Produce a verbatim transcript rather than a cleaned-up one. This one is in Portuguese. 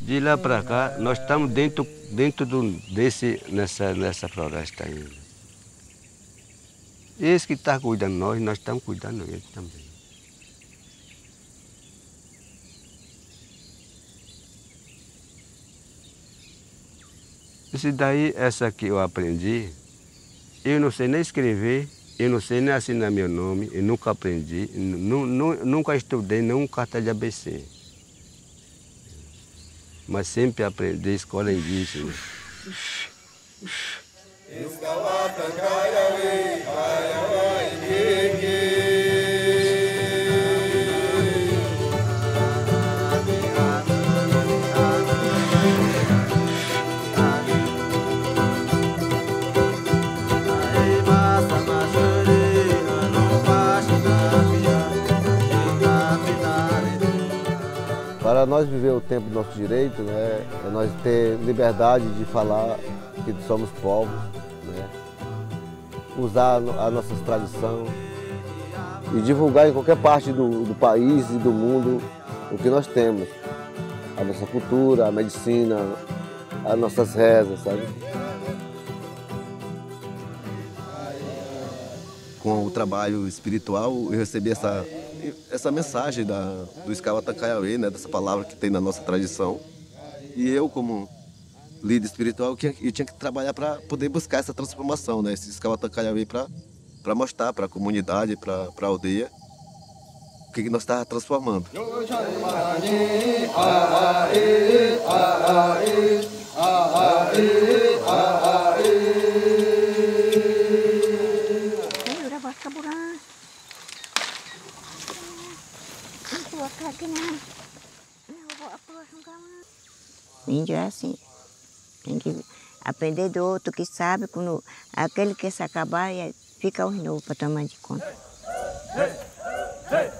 De lá para cá, nós estamos dentro, dentro do, desse, nessa, nessa floresta ainda. Esse que está cuidando de nós, nós estamos cuidando dele também. Isso daí, essa que eu aprendi, eu não sei nem escrever, eu não sei nem assinar meu nome, eu nunca aprendi, nu, nu, nunca estudei nenhum carta de A B C. Mas sempre aprendi escola indígena. Escalata, Kayawai, Kayawai, Kiki. Para nós viver o tempo do nosso direito, né, é nós ter liberdade de falar que somos povos, né, usar as nossas tradições e divulgar em qualquer parte do, do país e do mundo o que nós temos, a nossa cultura, a medicina, as nossas rezas, sabe? Com o trabalho espiritual, eu recebi essa... essa mensagem da, do Eskawatã Kayawai, né, dessa palavra que tem na nossa tradição. E eu, como líder espiritual, eu tinha, eu tinha que trabalhar para poder buscar essa transformação, né, esse Eskawatã Kayawai, para mostrar para a comunidade, para a aldeia, o que, que nós estávamos transformando. O índio é assim, tem que aprender do outro que sabe, quando aquele que se acabar, fica os novos para tomar de conta. Hey, hey, hey.